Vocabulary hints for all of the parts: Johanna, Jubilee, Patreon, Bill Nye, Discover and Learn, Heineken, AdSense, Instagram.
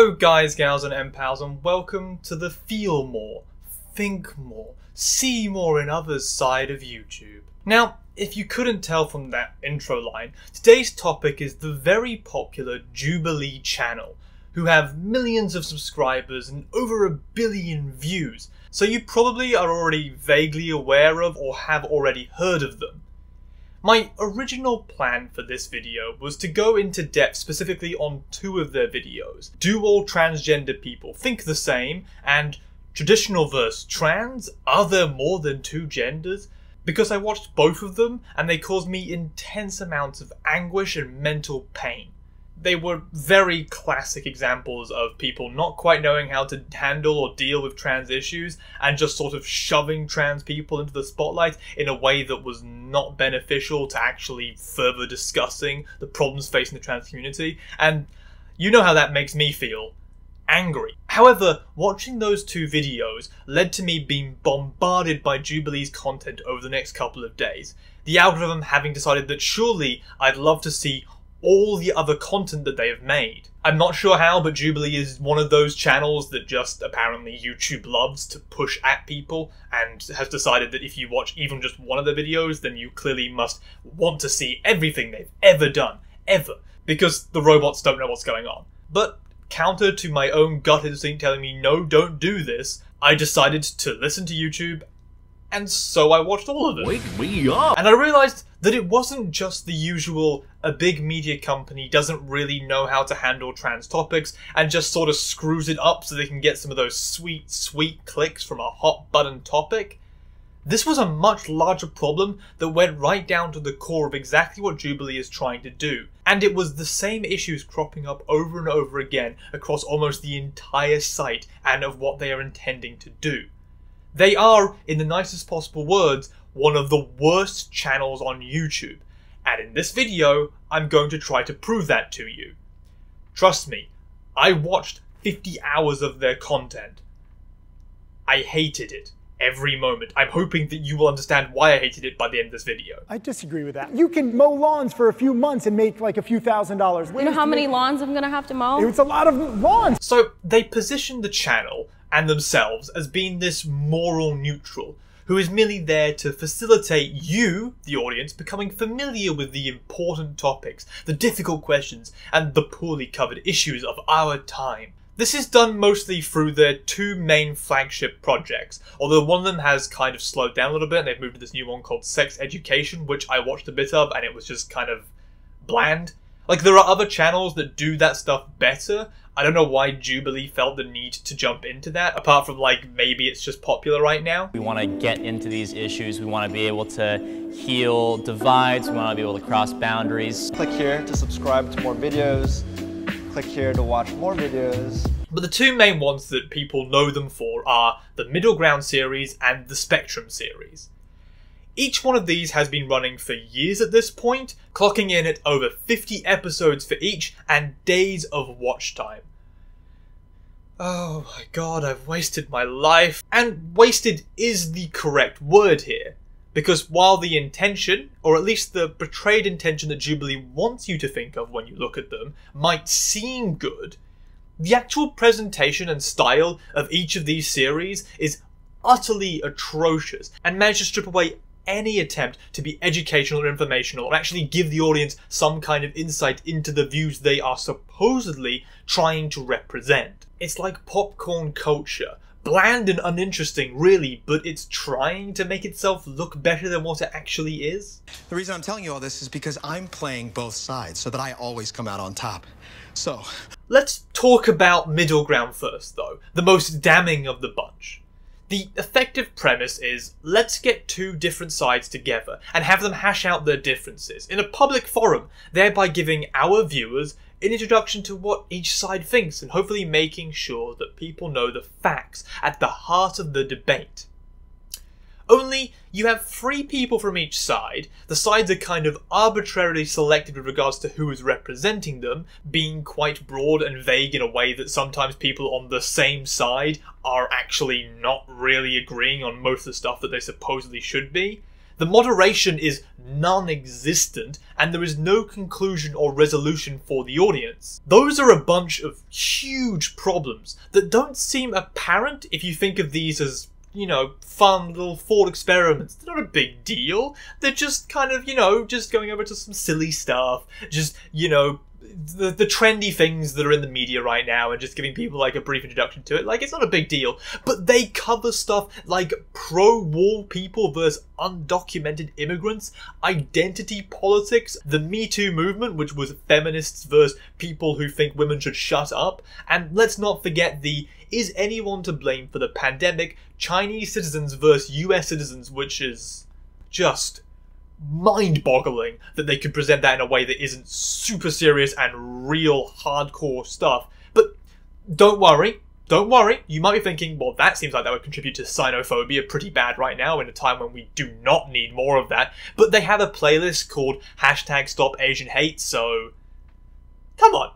Hello guys, gals and empals, and welcome to the feel more, think more, see more in others side of YouTube. Now, if you couldn't tell from that intro line, today's topic is the very popular Jubilee channel, who have millions of subscribers and over 1 billion views, so you probably are already vaguely aware of or have already heard of them. My original plan for this video was to go into depth specifically on two of their videos. Do all transgender people think the same? And traditional versus trans? Are there more than two genders? Because I watched both of them and they caused me intense amounts of anguish and mental pain. They were very classic examples of people not quite knowing how to handle or deal with trans issues and just sort of shoving trans people into the spotlight in a way that was not beneficial to actually further discussing the problems facing the trans community. And you know how that makes me feel. Angry. However, watching those two videos led to me being bombarded by Jubilee's content over the next couple of days. The algorithm having decided that surely I'd love to see all the other content that they have made. I'm not sure how, but Jubilee is one of those channels that just apparently YouTube loves to push at people and has decided that if you watch even just one of their videos, then you clearly must want to see everything they've ever done, ever, because the robots don't know what's going on. But counter to my own gut instinct telling me, no, don't do this, I decided to listen to YouTube, and so I watched all of it. Wake me up! And I realised that it wasn't just the usual, a big media company doesn't really know how to handle trans topics and just sort of screws it up so they can get some of those sweet, sweet clicks from a hot button topic. This was a much larger problem that went right down to the core of exactly what Jubilee is trying to do. And it was the same issues cropping up over and over again across almost the entire site and of what they are intending to do. They are, in the nicest possible words, one of the worst channels on YouTube, and in this video, I'm going to try to prove that to you. Trust me, I watched 50 hours of their content. I hated it every moment. I'm hoping that you will understand why I hated it by the end of this video. I disagree with that. You can mow lawns for a few months and make like a few $1,000s. You know how many lawns I'm gonna have to mow? It's a lot of lawns. So they position the channel and themselves as being this moral neutral, who is merely there to facilitate you, the audience, becoming familiar with the important topics, the difficult questions, and the poorly covered issues of our time. This is done mostly through their two main flagship projects, although one of them has kind of slowed down a little bit and they've moved to this new one called Sex Education, which I watched a bit of and it was just kind of bland. Like, there are other channels that do that stuff better. I don't know why Jubilee felt the need to jump into that, apart from, like, maybe it's just popular right now. We want to get into these issues. We want to be able to heal divides. We want to be able to cross boundaries. Click here to subscribe to more videos. Click here to watch more videos. But the two main ones that people know them for are the Middle Ground series and the Spectrum series. Each one of these has been running for years at this point, clocking in at over 50 episodes for each and days of watch time. Oh my god, I've wasted my life. And wasted is the correct word here, because while the intention, or at least the portrayed intention that Jubilee wants you to think of when you look at them, might seem good, the actual presentation and style of each of these series is utterly atrocious and manages to strip away any attempt to be educational or informational or actually give the audience some kind of insight into the views they are supposedly trying to represent. It's like popcorn culture. Bland and uninteresting, really, but it's trying to make itself look better than what it actually is. The reason I'm telling you all this is because I'm playing both sides so that I always come out on top. So, let's talk about Middle Ground first, though. The most damning of the bunch. The effective premise is, let's get two different sides together and have them hash out their differences in a public forum, thereby giving our viewers an introduction to what each side thinks and hopefully making sure that people know the facts at the heart of the debate. Only, you have three people from each side, the sides are kind of arbitrarily selected with regards to who is representing them, being quite broad and vague in a way that sometimes people on the same side are actually not really agreeing on most of the stuff that they supposedly should be. The moderation is non-existent, and there is no conclusion or resolution for the audience. Those are a bunch of huge problems that don't seem apparent if you think of these as, you know, fun little thought experiments. They're not a big deal. They're just kind of, you know, just going over to some silly stuff, just, you know, the trendy things that are in the media right now and just giving people like a brief introduction to it. Like, it's not a big deal, but they cover stuff like pro-war people versus undocumented immigrants, identity politics, the Me Too movement, which was feminists versus people who think women should shut up, and let's not forget the is anyone to blame for the pandemic, Chinese citizens versus US citizens, which is just mind-boggling that they could present that in a way that isn't super serious and real hardcore stuff. But don't worry, you might be thinking, well, that seems like that would contribute to xenophobia pretty bad right now in a time when we do not need more of that. But they have a playlist called #StopAsianHate, so come on,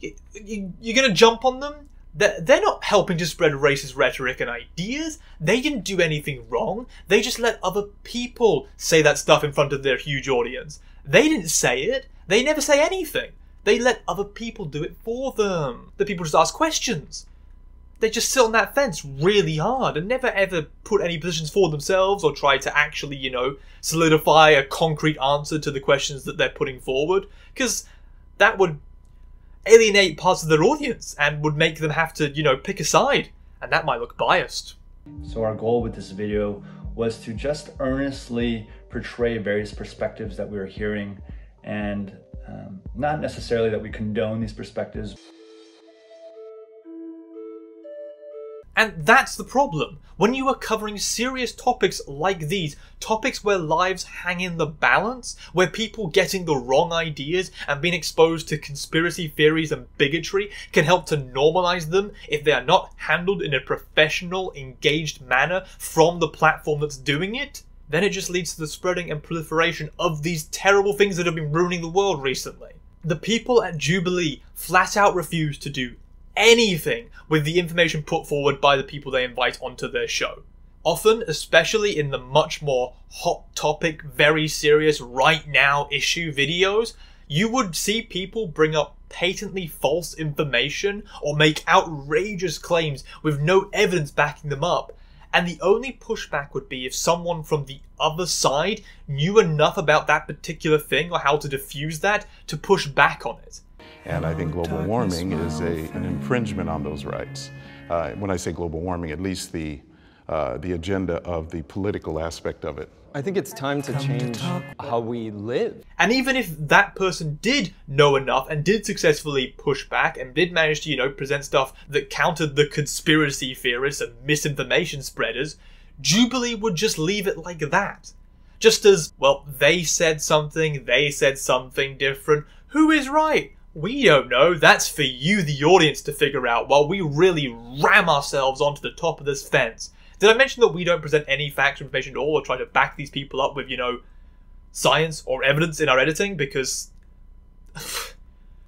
you're gonna jump on them? They're not helping to spread racist rhetoric and ideas. They didn't do anything wrong. They just let other people say that stuff in front of their huge audience. They didn't say it. They never say anything. They let other people do it for them. The people just ask questions. They just sit on that fence really hard and never ever put any positions for themselves or try to actually, you know, solidify a concrete answer to the questions that they're putting forward, because that would alienate parts of their audience and would make them have to, you know, pick a side, and that might look biased. So our goal with this video was to just earnestly portray various perspectives that we were hearing, and not necessarily that we condone these perspectives. And that's the problem. When you are covering serious topics like these, topics where lives hang in the balance, where people getting the wrong ideas and being exposed to conspiracy theories and bigotry can help to normalize them if they are not handled in a professional, engaged manner from the platform that's doing it, then it just leads to the spreading and proliferation of these terrible things that have been ruining the world recently. The people at Jubilee flat out refuse to do anything with the information put forward by the people they invite onto their show. Often, especially in the much more hot topic, very serious, right now issue videos, you would see people bring up patently false information or make outrageous claims with no evidence backing them up. And the only pushback would be if someone from the other side knew enough about that particular thing or how to diffuse that to push back on it. And I think global warming is an infringement on those rights. When I say global warming, at least the agenda of the political aspect of it. I think it's time to change how we live. And even if that person did know enough and did successfully push back and did manage to, you know, present stuff that countered the conspiracy theorists and misinformation spreaders, Jubilee would just leave it like that. Just as, well, they said something different. Who is right? We don't know. That's for you, the audience, to figure out while we really ram ourselves onto the top of this fence. Did I mention that we don't present any facts or information at all or try to back these people up with, you know, science or evidence in our editing? Because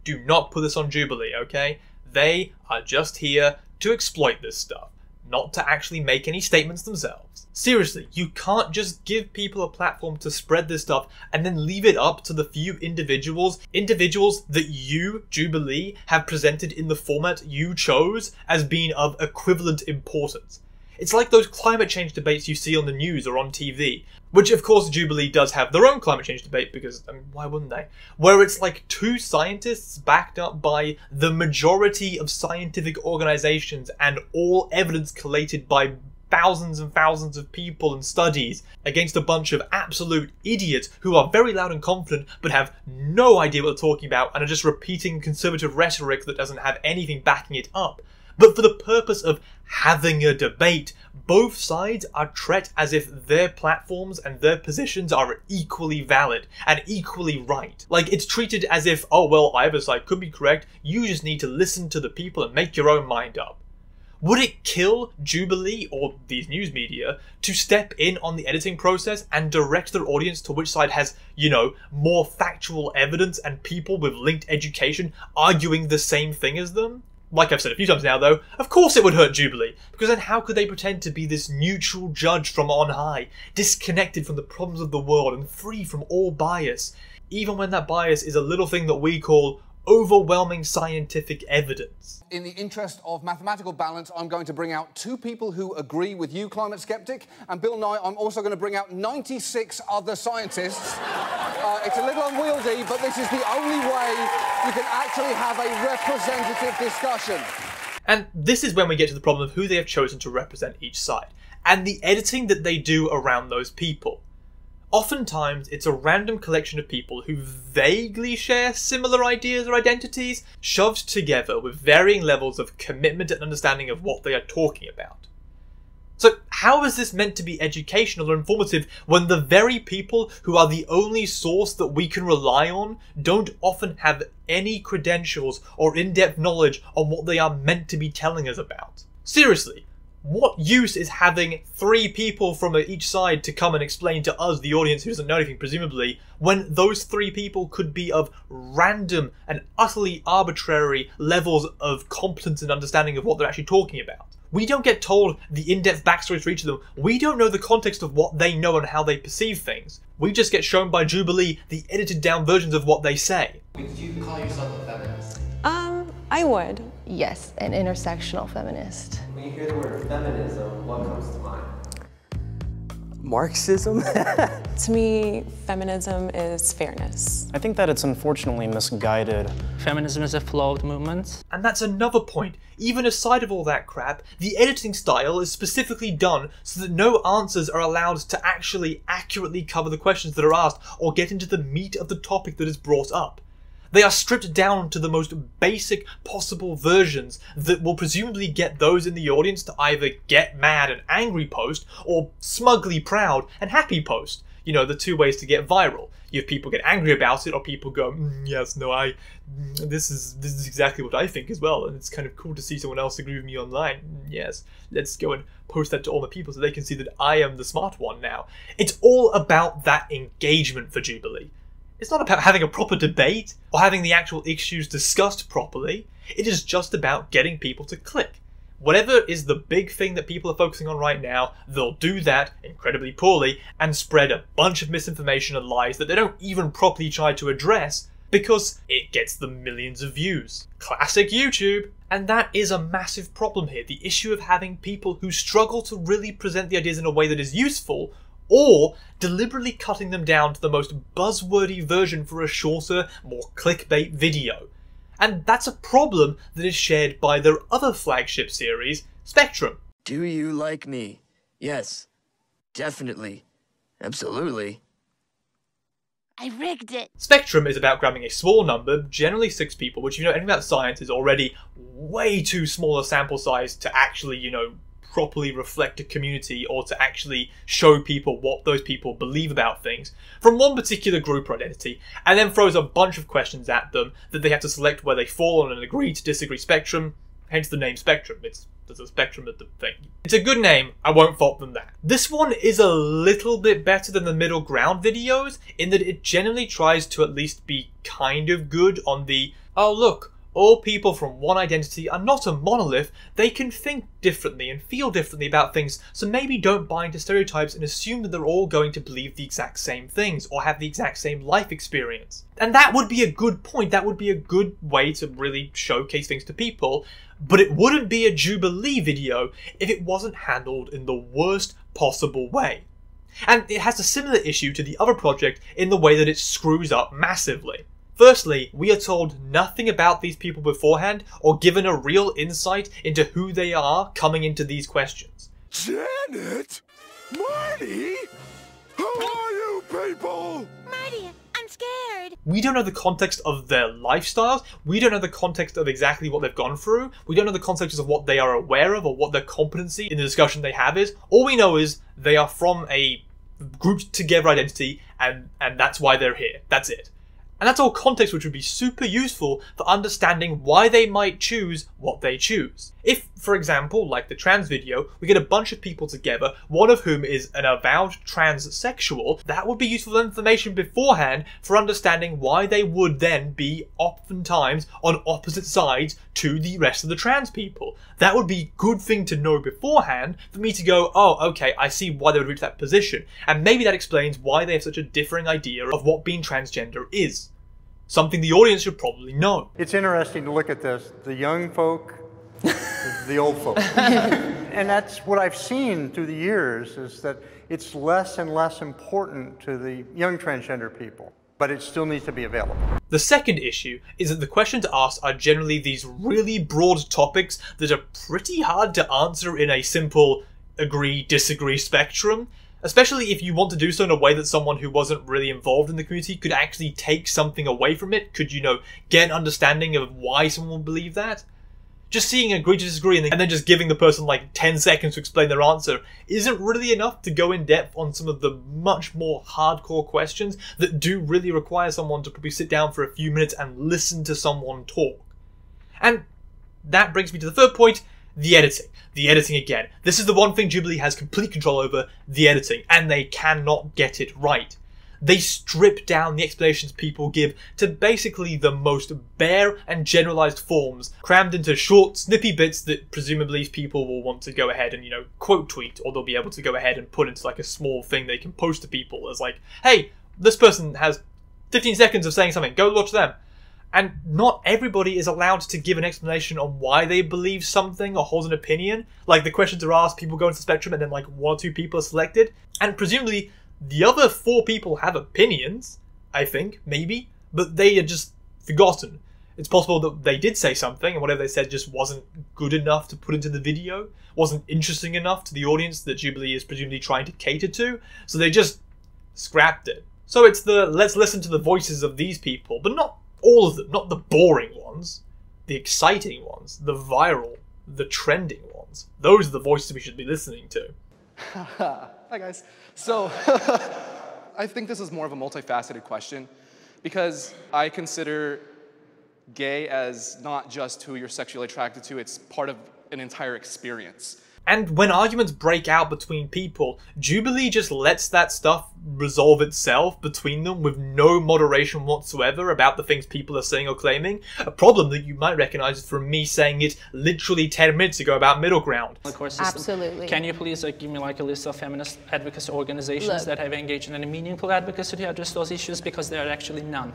do not put this on Jubilee, okay? They are just here to exploit this stuff, not to actually make any statements themselves. Seriously, you can't just give people a platform to spread this stuff and then leave it up to the few individuals that you, Jubilee, have presented in the format you chose as being of equivalent importance. It's like those climate change debates you see on the news or on TV, which of course Jubilee does have their own climate change debate, because I mean, why wouldn't they? Where it's like two scientists backed up by the majority of scientific organizations and all evidence collated by thousands and thousands of people and studies against a bunch of absolute idiots who are very loud and confident but have no idea what they're talking about and are just repeating conservative rhetoric that doesn't have anything backing it up. But for the purpose of having a debate, both sides are treated as if their platforms and their positions are equally valid and equally right. Like, it's treated as if, oh, well, either side could be correct, you just need to listen to the people and make your own mind up. Would it kill Jubilee or these news media to step in on the editing process and direct their audience to which side has, you know, more factual evidence and people with linked education arguing the same thing as them? Like I've said a few times now, though, of course it would hurt Jubilee, because then how could they pretend to be this neutral judge from on high, disconnected from the problems of the world and free from all bias, even when that bias is a little thing that we call overwhelming scientific evidence. In the interest of mathematical balance, I'm going to bring out two people who agree with you, climate skeptic, and Bill Nye, I'm also going to bring out 96 other scientists. It's a little unwieldy, but this is the only way you can actually have a representative discussion. And this is when we get to the problem of who they have chosen to represent each side, and the editing that they do around those people. Oftentimes, it's a random collection of people who vaguely share similar ideas or identities, shoved together with varying levels of commitment and understanding of what they are talking about. So how is this meant to be educational or informative when the very people who are the only source that we can rely on don't often have any credentials or in-depth knowledge on what they are meant to be telling us about? Seriously, what use is having three people from each side to come and explain to us, the audience who doesn't know anything, presumably, when those three people could be of random and utterly arbitrary levels of competence and understanding of what they're actually talking about? We don't get told the in-depth backstories for each of them. We don't know the context of what they know and how they perceive things. We just get shown by Jubilee the edited-down versions of what they say. Would you call yourself a feminist? I would. Yes, an intersectional feminist. When you hear the word feminism, what comes to mind? Marxism? To me, feminism is fairness. I think that it's unfortunately misguided. Feminism is a flawed movement. And that's another point. Even aside of all that crap, the editing style is specifically done so that no answers are allowed to actually accurately cover the questions that are asked or get into the meat of the topic that is brought up. They are stripped down to the most basic possible versions that will presumably get those in the audience to either get mad and angry post or smugly proud and happy post. You know, the two ways to get viral. You have people get angry about it or people go, yes, no, this is exactly what I think as well. And it's kind of cool to see someone else agree with me online. Yes, let's go and post that to all the people so they can see that I am the smart one now. It's all about that engagement for Jubilee. It's not about having a proper debate or having the actual issues discussed properly. It is just about getting people to click. Whatever is the big thing that people are focusing on right now, they'll do that incredibly poorly and spread a bunch of misinformation and lies that they don't even properly try to address because it gets them millions of views. Classic YouTube. And that is a massive problem here. The issue of having people who struggle to really present the ideas in a way that is useful, or deliberately cutting them down to the most buzzwordy version for a shorter, more clickbait video. And that's a problem that is shared by their other flagship series, Spectrum. Do you like me? Yes. Definitely. Absolutely. I rigged it. Spectrum is about grabbing a small number, generally 6 people, which, if you know anything about science, is already way too small a sample size to actually, you know, properly reflect a community or to actually show people what those people believe about things from one particular group or identity, and then throws a bunch of questions at them that they have to select where they fall on an agree to disagree spectrum, hence the name Spectrum. There's a spectrum of the thing. It's a good name, I won't fault them that. This one is a little bit better than the middle ground videos in that it generally tries to at least be kind of good on the, oh look, all people from one identity are not a monolith, they can think differently and feel differently about things, so maybe don't buy into stereotypes and assume that they're all going to believe the exact same things or have the exact same life experience. And that would be a good point, that would be a good way to really showcase things to people, but it wouldn't be a Jubilee video if it wasn't handled in the worst possible way. And it has a similar issue to the other project in the way that it screws up massively. Firstly, we are told nothing about these people beforehand or given a real insight into who they are coming into these questions. Janet? Marty? Who are you people? Marty, I'm scared. We don't know the context of their lifestyles. We don't know the context of exactly what they've gone through. We don't know the context of what they are aware of or what their competency in the discussion they have is. All we know is they are from a grouped together identity and that's why they're here. That's it. And that's all context which would be super useful for understanding why they might choose what they choose. If, for example, like the trans video, we get a bunch of people together, one of whom is an avowed transsexual, that would be useful information beforehand for understanding why they would then be oftentimes on opposite sides to the rest of the trans people. That would be a good thing to know beforehand for me to go, oh, okay, I see why they would reach that position. And maybe that explains why they have such a differing idea of what being transgender is. Something the audience should probably know. It's interesting to look at this. The young folk, the old folk. And that's what I've seen through the years, is that it's less and less important to the young transgender people, but it still needs to be available. The second issue is that the questions asked are generally these really broad topics that are pretty hard to answer in a simple agree-disagree spectrum, especially if you want to do so in a way that someone who wasn't really involved in the community could actually take something away from it. Could, you know, get an understanding of why someone would believe that? Just seeing agree to disagree and then just giving the person like 10 seconds to explain their answer isn't really enough to go in depth on some of the much more hardcore questions that do really require someone to probably sit down for a few minutes and listen to someone talk. And that brings me to the third point, the editing. The editing again. This is the one thing Jubilee has complete control over, the editing, and they cannot get it right. They strip down the explanations people give to basically the most bare and generalized forms, crammed into short, snippy bits that presumably people will want to go ahead and, you know, quote tweet, or they'll be able to go ahead and put into like a small thing they can post to people as like, hey, this person has 15 seconds of saying something, go watch them. And not everybody is allowed to give an explanation on why they believe something or hold an opinion. Like, the questions are asked, people go into the spectrum, and then like one or two people are selected, and presumably the other four people have opinions, I think, maybe, but they are just forgotten. It's possible that they did say something and whatever they said just wasn't good enough to put into the video, wasn't interesting enough to the audience that Jubilee is presumably trying to cater to, so they just scrapped it. So it's the let's listen to the voices of these people, but not all of them, not the boring ones, the exciting ones, the viral, the trending ones. Those are the voices we should be listening to. Hi guys. So I think this is more of a multifaceted question because I consider gay as not just who you're sexually attracted to, it's part of an entire experience. And when arguments break out between people, Jubilee just lets that stuff resolve itself between them with no moderation whatsoever about the things people are saying or claiming. A problem that you might recognize from me saying it literally 10 minutes ago about middle ground. Of course, absolutely. Can you please give me like a list of feminist advocacy organizations that have engaged in any meaningful advocacy to address those issues, because there are actually none.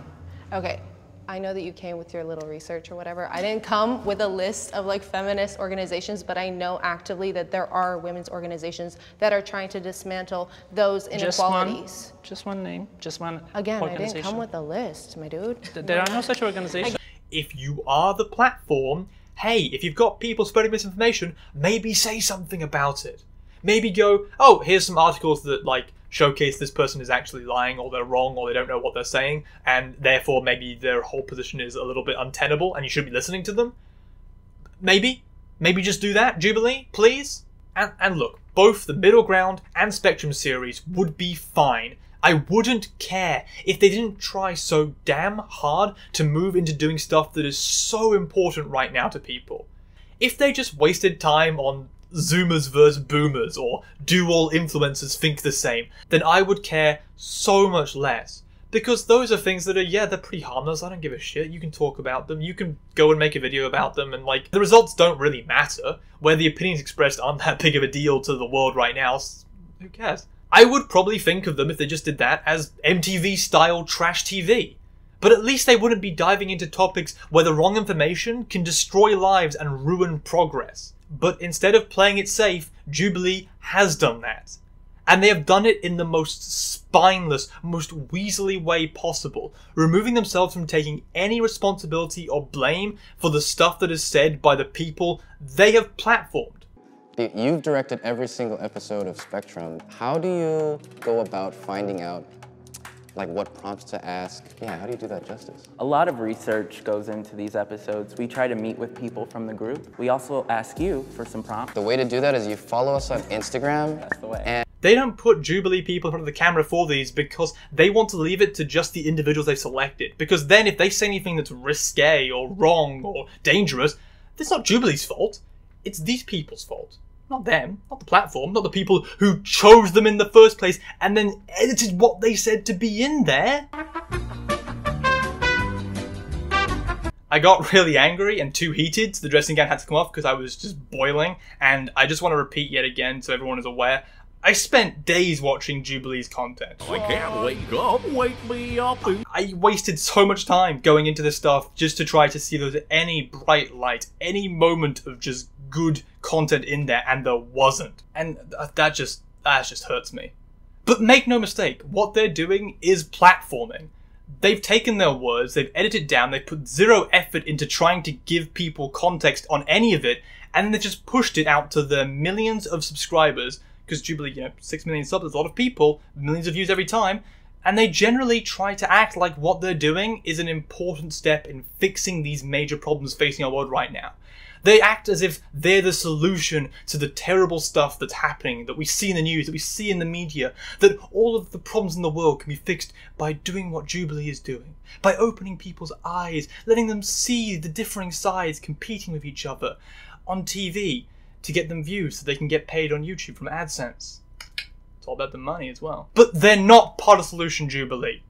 Okay. I know that you came with your little research or whatever. I didn't come with a list of like feminist organizations, but I know actively that there are women's organizations that are trying to dismantle those inequalities. Just one name, just one organization. I didn't come with a list, my dude. There are no such organizations. If you are the platform, hey, if you've got people spreading misinformation, maybe say something about it. Maybe go, oh, here's some articles that like showcase this person is actually lying, or they're wrong, or they don't know what they're saying, and therefore maybe their whole position is a little bit untenable and you should be listening to them. Maybe just do that, Jubilee, please. And look, both the Middle Ground and Spectrum series would be fine. I wouldn't care if they didn't try so damn hard to move into doing stuff that is so important right now to people. If they just wasted time on Zoomers versus Boomers, or do all influencers think the same, then I would care so much less. Because those are things that are, yeah, they're pretty harmless, I don't give a shit, you can talk about them, you can go and make a video about them, and like, the results don't really matter. Where the opinions expressed aren't that big of a deal to the world right now, who cares? I would probably think of them, if they just did that, as MTV-style trash TV. But at least they wouldn't be diving into topics where the wrong information can destroy lives and ruin progress. But instead of playing it safe, Jubilee has done that. And they have done it in the most spineless, most weaselly way possible, removing themselves from taking any responsibility or blame for the stuff that is said by the people they have platformed. You've directed every single episode of Spectrum. How do you go about finding out like what prompts to ask? Yeah, how do you do that justice? A lot of research goes into these episodes. We try to meet with people from the group. We also ask you for some prompts. The way to do that is you follow us on Instagram. That's the way. And They don't put Jubilee people in front of the camera for these because they want to leave it to just the individuals they've selected. Because then if they say anything that's risque or wrong or dangerous, it's not Jubilee's fault. It's these people's fault. Not them, not the platform, not the people who chose them in the first place and then edited what they said to be in there. I got really angry and too heated, so the dressing gown had to come off because I was just boiling. And I just want to repeat yet again so everyone is aware, I spent days watching Jubilee's content. I can't wake me up. I wasted so much time going into this stuff just to try to see if there was any bright light, any moment of just good content in there, and there wasn't. And that just hurts me. But make no mistake, what they're doing is platforming. They've taken their words, they've edited down, they've put zero effort into trying to give people context on any of it, and they've just pushed it out to the millions of subscribers, because Jubilee, you know, 6 million subs, there's a lot of people, millions of views every time, and they generally try to act like what they're doing is an important step in fixing these major problems facing our world right now. They act as if they're the solution to the terrible stuff that's happening, that we see in the news, that we see in the media, that all of the problems in the world can be fixed by doing what Jubilee is doing, by opening people's eyes, letting them see the differing sides competing with each other on TV to get them views so they can get paid on YouTube from AdSense. It's all about the money as well. But they're not part of Solution Jubilee.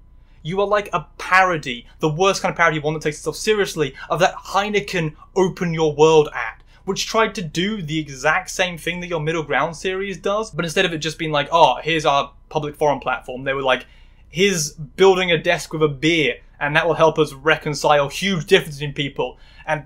You are like a parody, the worst kind of parody, one that takes itself seriously, of that Heineken Open Your World ad, which tried to do the exact same thing that your Middle Ground series does, but instead of it just being like, oh, here's our public forum platform, they were like, here's building a desk with a beer, and that will help us reconcile huge differences in people. And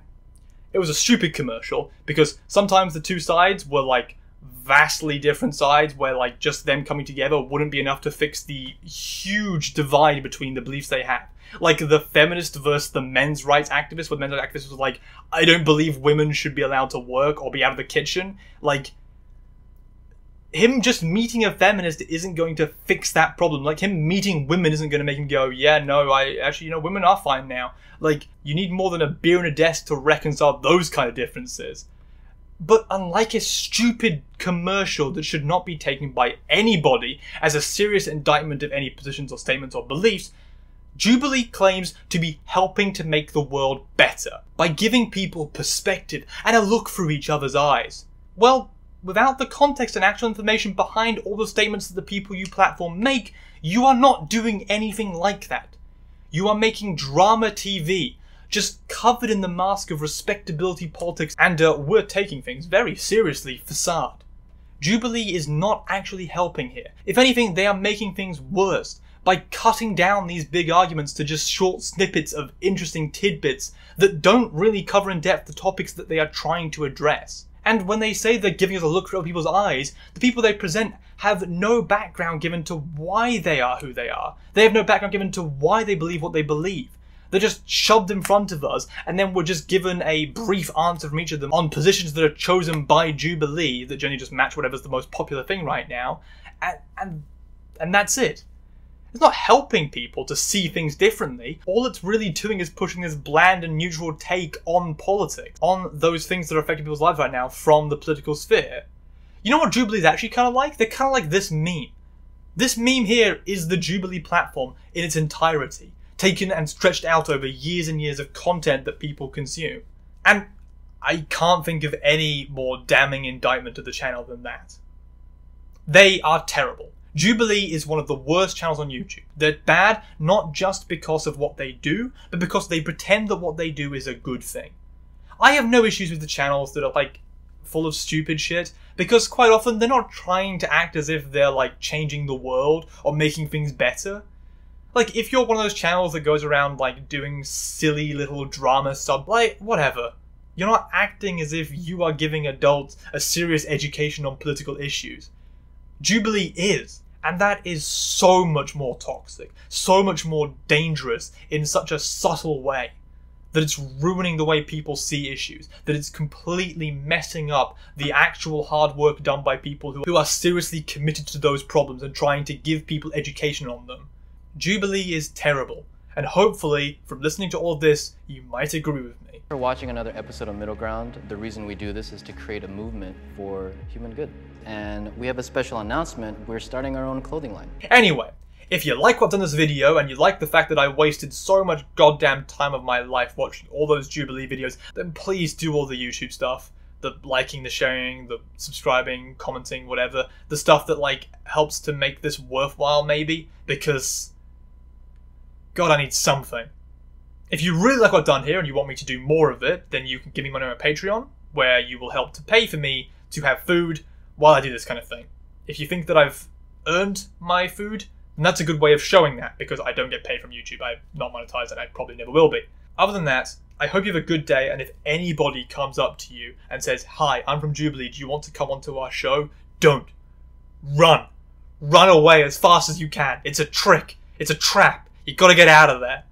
it was a stupid commercial, because sometimes the two sides were like, vastly different sides where like just them coming together wouldn't be enough to fix the huge divide between the beliefs they have. Like the feminist versus the men's rights activist, where the men's rights activist was like, I don't believe women should be allowed to work or be out of the kitchen. Like, him just meeting a feminist isn't going to fix that problem. Like, him meeting women isn't going to make him go, yeah, no, I actually, you know, women are fine now. Like, you need more than a beer and a desk to reconcile those kind of differences. But unlike a stupid commercial that should not be taken by anybody as a serious indictment of any positions or statements or beliefs, Jubilee claims to be helping to make the world better by giving people perspective and a look through each other's eyes. Well, without the context and actual information behind all the statements that the people you platform make, you are not doing anything like that. You are making drama TV, just covered in the mask of respectability politics and we're taking things very seriously facade. Jubilee is not actually helping here. If anything, they are making things worse by cutting down these big arguments to just short snippets of interesting tidbits that don't really cover in depth the topics that they are trying to address. And when they say they're giving us a look through other people's eyes, the people they present have no background given to why they are who they are. They have no background given to why they believe what they believe. They're just shoved in front of us, and then we're just given a brief answer from each of them on positions that are chosen by Jubilee that generally just match whatever's the most popular thing right now, and that's it. It's not helping people to see things differently. All it's really doing is pushing this bland and neutral take on politics, on those things that are affecting people's lives right now from the political sphere. You know what Jubilee's actually kind of like? They're kind of like this meme. This meme here is the Jubilee platform in its entirety, taken and stretched out over years and years of content that people consume. And I can't think of any more damning indictment of the channel than that. They are terrible. Jubilee is one of the worst channels on YouTube. They're bad not just because of what they do, but because they pretend that what they do is a good thing. I have no issues with the channels that are like full of stupid shit, because quite often they're not trying to act as if they're like changing the world or making things better. Like, if you're one of those channels that goes around, like, doing silly little drama sub, like, whatever. You're not acting as if you are giving adults a serious education on political issues. Jubilee is. And that is so much more toxic, so much more dangerous in such a subtle way, that it's ruining the way people see issues, that it's completely messing up the actual hard work done by people who are seriously committed to those problems and trying to give people education on them. Jubilee is terrible, and hopefully, from listening to all this, you might agree with me. For watching another episode of Middle Ground, the reason we do this is to create a movement for human good. And we have a special announcement. We're starting our own clothing line. Anyway, if you like what's in this video and you like the fact that I wasted so much goddamn time of my life watching all those Jubilee videos, then please do all the YouTube stuff. The liking, the sharing, the subscribing, commenting, whatever. The stuff that like helps to make this worthwhile maybe, because God, I need something. If you really like what I've done here and you want me to do more of it, then you can give me money on Patreon, where you will help to pay for me to have food while I do this kind of thing. If you think that I've earned my food, then that's a good way of showing that, because I don't get paid from YouTube. I'm not monetized and I probably never will be. Other than that, I hope you have a good day, and if anybody comes up to you and says, "Hi, I'm from Jubilee, do you want to come onto our show?" Don't. Run. Run away as fast as you can. It's a trick. It's a trap. You gotta get out of there.